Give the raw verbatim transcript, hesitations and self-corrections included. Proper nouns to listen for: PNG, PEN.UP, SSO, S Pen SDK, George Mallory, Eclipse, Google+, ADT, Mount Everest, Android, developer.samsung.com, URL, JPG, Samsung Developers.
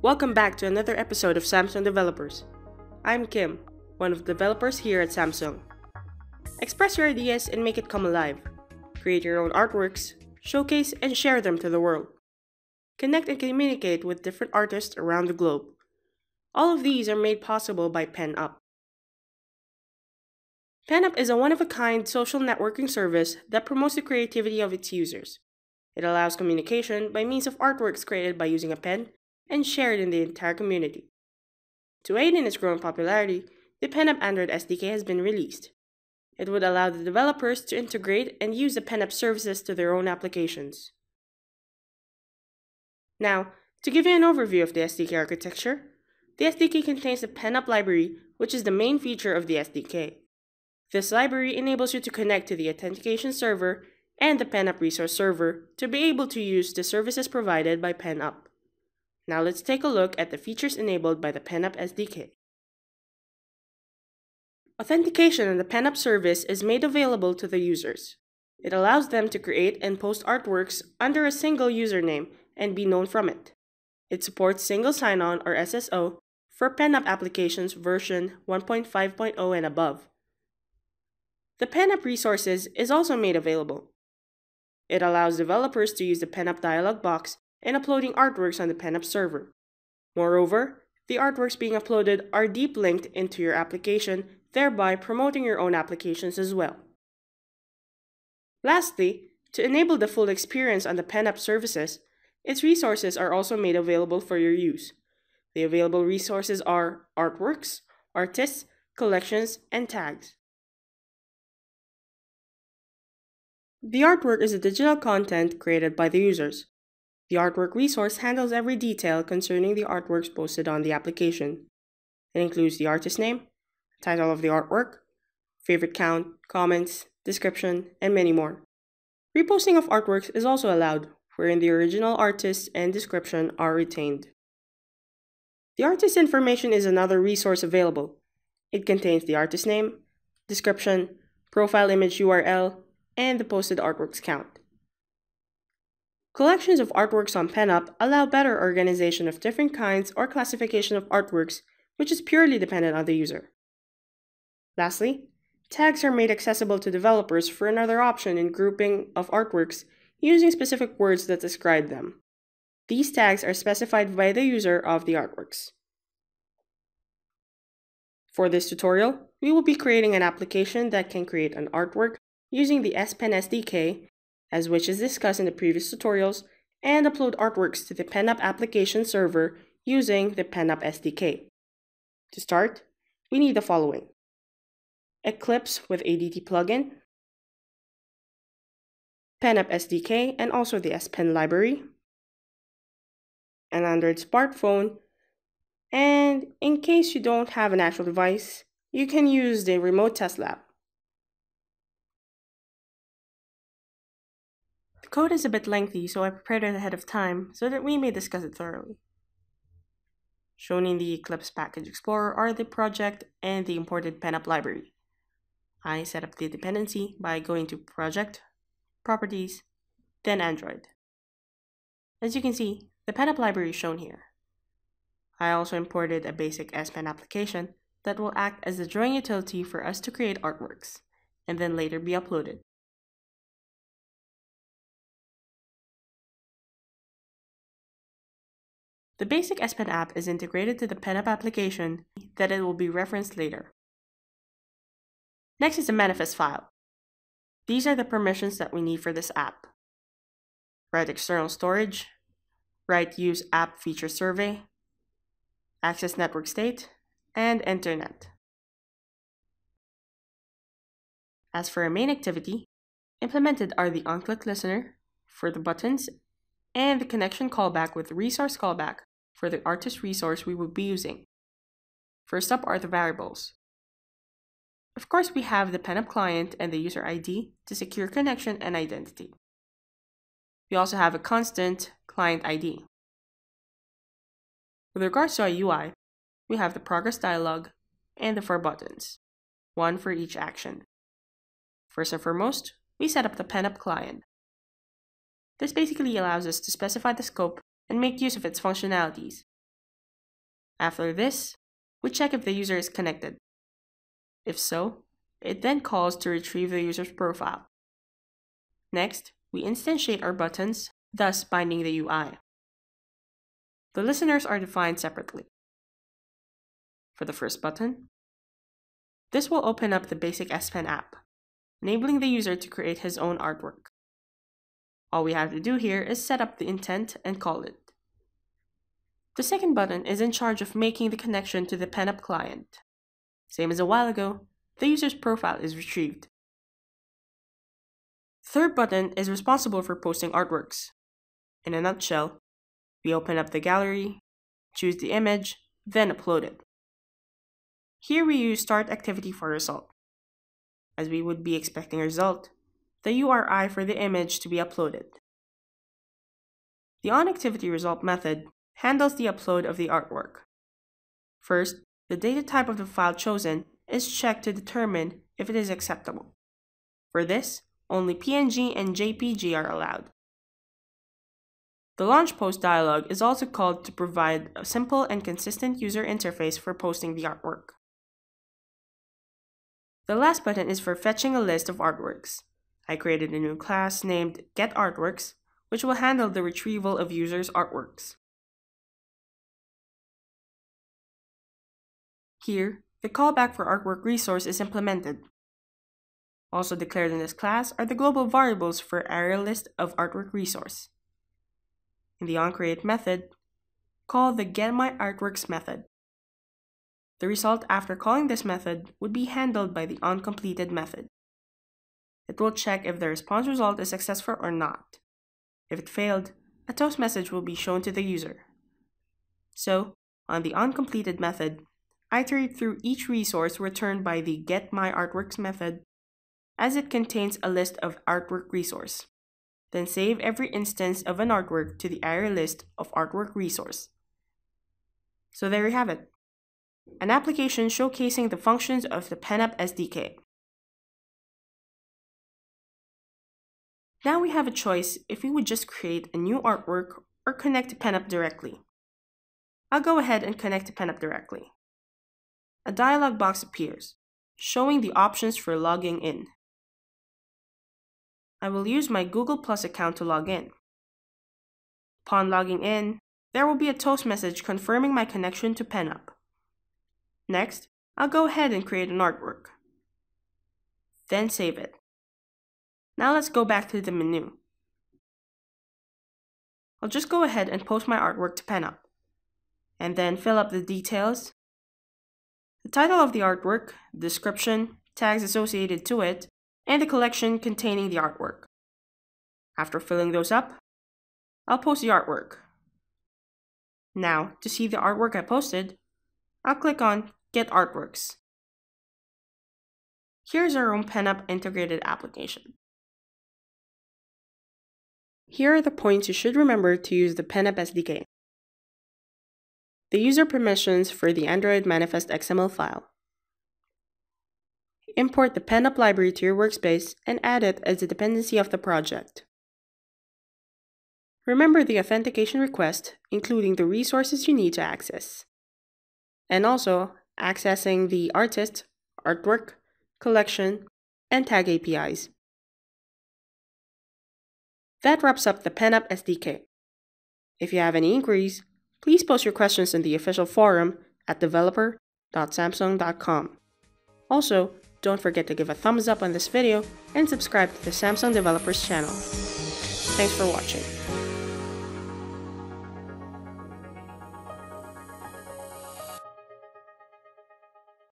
Welcome back to another episode of Samsung Developers. I'm Kim, one of the developers here at Samsung. Express your ideas and make it come alive. Create your own artworks, showcase and share them to the world. Connect and communicate with different artists around the globe. All of these are made possible by PEN.UP. PEN.UP is a one-of-a-kind social networking service that promotes the creativity of its users. It allows communication by means of artworks created by using a pen and shared in the entire community. To aid in its growing popularity, the PEN.UP Android S D K has been released. It would allow the developers to integrate and use the PEN.UP services to their own applications. Now, to give you an overview of the S D K architecture, the S D K contains the PEN.UP library, which is the main feature of the S D K. This library enables you to connect to the authentication server and the PEN.UP resource server to be able to use the services provided by PEN.UP. Now let's take a look at the features enabled by the PEN.UP S D K. Authentication in the PEN.UP service is made available to the users. It allows them to create and post artworks under a single username and be known from it. It supports single sign-on or S S O for PEN.UP applications version one point five point oh and above. The PEN.UP resources is also made available. It allows developers to use the PEN.UP dialog box and uploading artworks on the PEN.UP server. Moreover, the artworks being uploaded are deep linked into your application, thereby promoting your own applications as well. Lastly, to enable the full experience on the PEN.UP services, its resources are also made available for your use. The available resources are artworks, artists, collections, and tags. The artwork is the digital content created by the users. The artwork resource handles every detail concerning the artworks posted on the application. It includes the artist name, title of the artwork, favorite count, comments, description, and many more. Reposting of artworks is also allowed, wherein the original artist and description are retained. The artist information is another resource available. It contains the artist name, description, profile image U R L, and the posted artworks count. Collections of artworks on PEN.UP allow better organization of different kinds or classification of artworks, which is purely dependent on the user. Lastly, tags are made accessible to developers for another option in grouping of artworks using specific words that describe them. These tags are specified by the user of the artworks. For this tutorial, we will be creating an application that can create an artwork using the S Pen S D K, as which is discussed in the previous tutorials, and upload artworks to the PEN.UP application server using the PEN.UP S D K. To start, we need the following: Eclipse with A D T plugin, PEN.UP S D K and also the S Pen library, an Android smartphone, and in case you don't have an actual device, you can use the remote test lab. The code is a bit lengthy, so I prepared it ahead of time so that we may discuss it thoroughly. Shown in the Eclipse Package Explorer are the project and the imported PEN.UP library. I set up the dependency by going to Project, Properties, then Android. As you can see, the PEN.UP library is shown here. I also imported a basic S Pen application that will act as the drawing utility for us to create artworks, and then later be uploaded. The basic S Pen app is integrated to the PEN.UP application that it will be referenced later. Next is the manifest file. These are the permissions that we need for this app. Write external storage, write use app feature survey, access network state, and internet. As for our main activity, implemented are the on-click listener for the buttons and the connection callback with resource callback for the artist resource we will be using. First up are the variables. Of course, we have the PEN.UP client and the user I D to secure connection and identity. We also have a constant client I D. With regards to our U I, we have the progress dialog and the four buttons, one for each action. First and foremost, we set up the PEN.UP client. This basically allows us to specify the scope and make use of its functionalities. After this, we check if the user is connected. If so, it then calls to retrieve the user's profile. Next, we instantiate our buttons, thus binding the U I. The listeners are defined separately. For the first button, this will open up the basic S Pen app, enabling the user to create his own artwork. All we have to do here is set up the intent and call it. The second button is in charge of making the connection to the PEN.UP client. Same as a while ago, the user's profile is retrieved. Third button is responsible for posting artworks. In a nutshell, we open up the gallery, choose the image, then upload it. Here we use start activity for result. As we would be expecting a result, the U R I for the image to be uploaded. The onActivityResult method handles the upload of the artwork. First, the data type of the file chosen is checked to determine if it is acceptable. For this, only P N G and J P G are allowed. The Launch Post dialog is also called to provide a simple and consistent user interface for posting the artwork. The last button is for fetching a list of artworks. I created a new class named GetArtworks, which will handle the retrieval of users' artworks. Here, the callback for artwork resource is implemented. Also declared in this class are the global variables for ArrayList of artwork resource. In the onCreate method, call the getMyArtworks method. The result after calling this method would be handled by the onCompleted method. It will check if the response result is successful or not. If it failed, a toast message will be shown to the user. So, on the onCompleted method, iterate through each resource returned by the getMyArtworks method, as it contains a list of artwork resource. Then save every instance of an artwork to the array list of artwork resource. So there you have it, an application showcasing the functions of the PEN.UP S D K. Now we have a choice if we would just create a new artwork or connect to PEN.UP directly. I'll go ahead and connect to PEN.UP directly. A dialog box appears, showing the options for logging in. I will use my Google+ account to log in. Upon logging in, there will be a toast message confirming my connection to PEN.UP. Next, I'll go ahead and create an artwork. Then save it. Now let's go back to the menu. I'll just go ahead and post my artwork to PEN.UP, and then fill up the details, the title of the artwork, description, tags associated to it, and the collection containing the artwork. After filling those up, I'll post the artwork. Now, to see the artwork I posted, I'll click on Get Artworks. Here's our own PEN.UP integrated application. Here are the points you should remember to use the PEN.UP S D K. The user permissions for the Android manifest X M L file. Import the PEN.UP library to your workspace and add it as a dependency of the project. Remember the authentication request, including the resources you need to access, and also accessing the artist, artwork, collection, and tag A P Is. That wraps up the PEN.UP S D K. If you have any inquiries, please post your questions in the official forum at developer dot samsung dot com. Also, don't forget to give a thumbs up on this video and subscribe to the Samsung Developers channel. Thanks for watching.